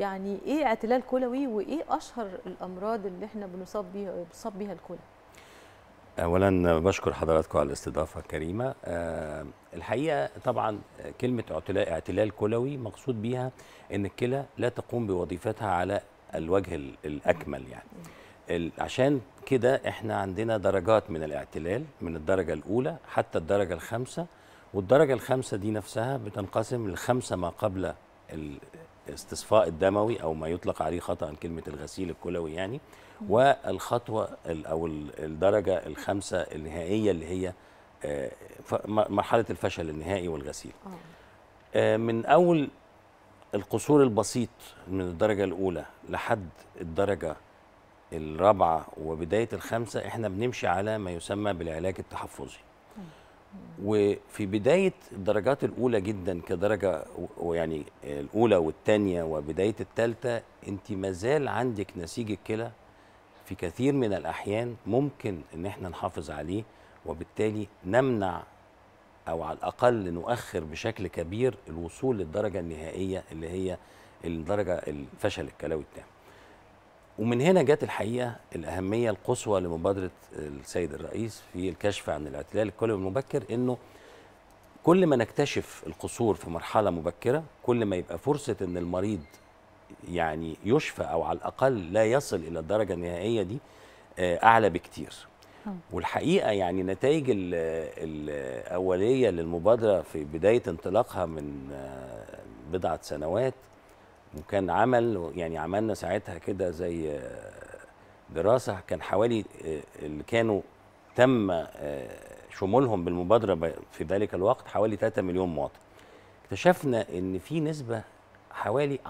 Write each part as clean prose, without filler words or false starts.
يعني ايه اعتلال كلوي وايه اشهر الامراض اللي احنا بنصاب بيها الكلى؟ اولا بشكر حضراتكم على الاستضافه الكريمه. الحقيقه طبعا كلمه اعتلال كلوي مقصود بيها ان الكلى لا تقوم بوظيفتها على الوجه الاكمل، يعني عشان كده احنا عندنا درجات من الاعتلال، من الدرجه الاولى حتى الدرجه الخامسه، والدرجه الخامسه دي نفسها بتنقسم لخمسه ما قبل الاستصفاء الدموي او ما يطلق عليه خطأ كلمه الغسيل الكلوي يعني، والخطوه او الدرجه الخامسه النهائيه اللي هي مرحله الفشل النهائي والغسيل. من اول القصور البسيط من الدرجه الاولى لحد الدرجه الرابعه وبدايه الخامسه احنا بنمشي على ما يسمى بالعلاج التحفظي. وفي بدايه الدرجات الاولى جدا كدرجه ويعني الاولى والثانيه وبدايه الثالثه انت مازال عندك نسيج الكلى في كثير من الاحيان ممكن ان احنا نحافظ عليه، وبالتالي نمنع او على الاقل نؤخر بشكل كبير الوصول للدرجه النهائيه اللي هي الدرجه الفشل الكلوي التام. ومن هنا جت الحقيقه الاهميه القصوى لمبادره السيد الرئيس في الكشف عن الاعتلال الكلوي المبكر، انه كل ما نكتشف القصور في مرحله مبكره كل ما يبقى فرصه ان المريض يعني يشفى او على الاقل لا يصل الى الدرجه النهائيه دي اعلى بكتير. والحقيقه يعني نتائج الاوليه للمبادره في بدايه انطلاقها من بضعه سنوات، وكان عمل يعني عملنا ساعتها كده زي دراسه، كان حوالي اللي كانوا تم شمولهم بالمبادره في ذلك الوقت حوالي 3 مليون مواطن. اكتشفنا ان في نسبه حوالي 10%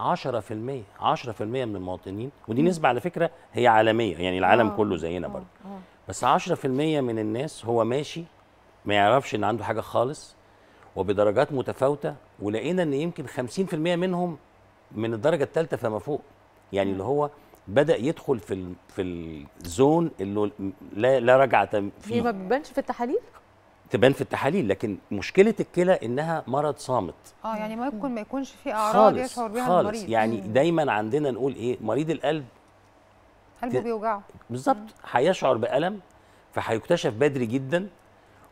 من المواطنين، ودي نسبه على فكره هي عالميه يعني العالم كله زينا برضه، بس 10% من الناس هو ماشي ما يعرفش ان عنده حاجه خالص وبدرجات متفاوته، ولقينا ان يمكن 50% منهم من الدرجه الثالثه فما فوق، يعني اللي هو بدا يدخل في الزون اللي لا رجعه فيه. هي ما بتبانش في التحاليل؟ تبان في التحاليل، لكن مشكله الكلى انها مرض صامت. يعني ما يكونش في اعراض يشعر بها المريض خالص، يعني دايما عندنا نقول ايه، مريض القلب قلبه بيوجعه بالظبط هيشعر بألم، فهيكتشف بدري جدا،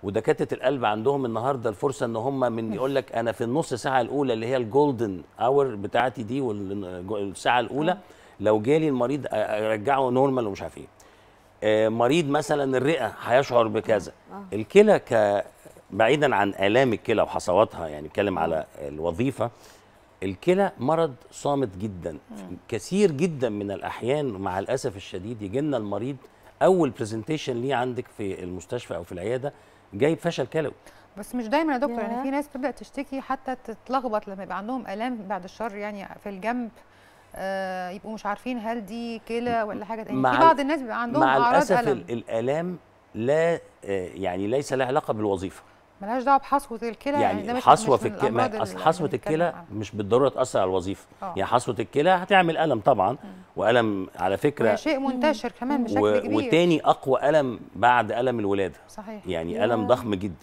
ودكاتره القلب عندهم النهارده الفرصه ان هم من يقول لك انا في النص ساعه الاولى اللي هي الجولدن اور بتاعتي دي والساعه الاولى لو جالي المريض ارجعه نورمال ومش عارف ايه. مريض مثلا الرئه هيشعر بكذا. الكلى بعيدا عن الام الكلى وحصواتها، يعني بتكلم على الوظيفه، الكلى مرض صامت جدا. كثير جدا من الاحيان مع الاسف الشديد يجي لنا المريض اول برزنتيشن ليه عندك في المستشفى او في العياده جايب فشل كلوي. بس مش دايما يا دكتور، يعني في ناس بتبدا تشتكي حتى تتلخبط لما يبقى عندهم الام بعد الشر يعني في الجنب، يبقوا مش عارفين هل دي كلى ولا حاجه ثانيه. في بعض الناس بيبقى عندهم اعراض الم. مع الاسف الالام لا يعني ليس لها علاقه بالوظيفه، ملهاش دعوه بحصوه الكلى، يعني حصوه الكلى مش بالضروره تاثر على الوظيفه. يعني حصوه الكلى هتعمل الم طبعا، والم على فكره شيء منتشر كمان بشكل كبير، وتاني اقوى الم بعد الم الولاده. صحيح. يعني الم ضخم جدا.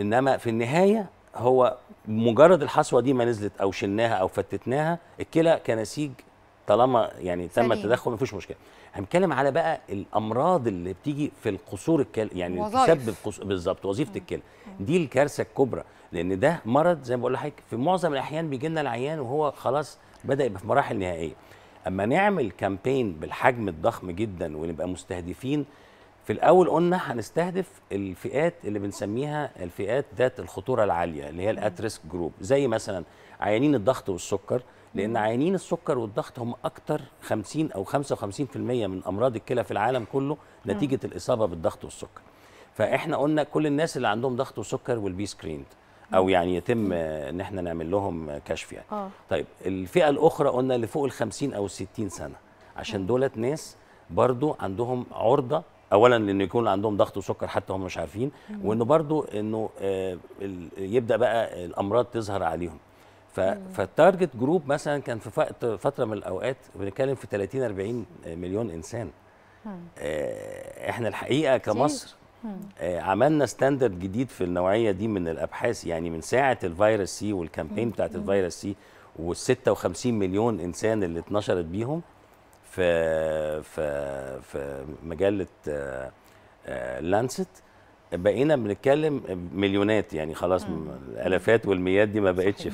انما في النهايه هو مجرد الحصوه دي ما نزلت او شلناها او فتتناها، الكلى كنسيج طالما يعني تم التدخل مفيش مشكله. هنتكلم على بقى الامراض اللي بتيجي في القصور الكلى، يعني تسبب بالظبط وظيفه الكلى، دي الكارثه الكبرى، لان ده مرض زي ما بقول لحضرتك في معظم الاحيان بيجي لنا العيان وهو خلاص بدا يبقى في مراحل نهائيه. اما نعمل كامبين بالحجم الضخم جدا ونبقى مستهدفين، في الاول قلنا هنستهدف الفئات اللي بنسميها الفئات ذات الخطوره العاليه اللي هي الاتريسك جروب، زي مثلا عيانين الضغط والسكر، لأن عيانين السكر والضغط هم أكتر 50 أو 55% من أمراض الكلى في العالم كله نتيجة الإصابة بالضغط والسكر. فإحنا قلنا كل الناس اللي عندهم ضغط وسكر will be screened، أو يعني يتم إن إحنا نعمل لهم كشف يعني. طيب الفئة الأخرى قلنا اللي فوق ال 50 أو ال 60 سنة، عشان دولت ناس برضو عندهم عرضة، أولاً لأن يكون عندهم ضغط وسكر حتى هم مش عارفين، وإنه برضو إنه يبدأ بقى الأمراض تظهر عليهم. فالتارجت جروب مثلا كان في فتره من الاوقات بنتكلم في 30-40 مليون انسان. احنا الحقيقه كمصر عملنا ستاندرد جديد في النوعيه دي من الابحاث، يعني من ساعه الفيروس سي والكامبين بتاعت الفيروس سي وال56 مليون انسان اللي اتنشرت بيهم في مجله لانست، بقينا بنتكلم مليونات، يعني خلاص الالافات والمئات دي ما بقتش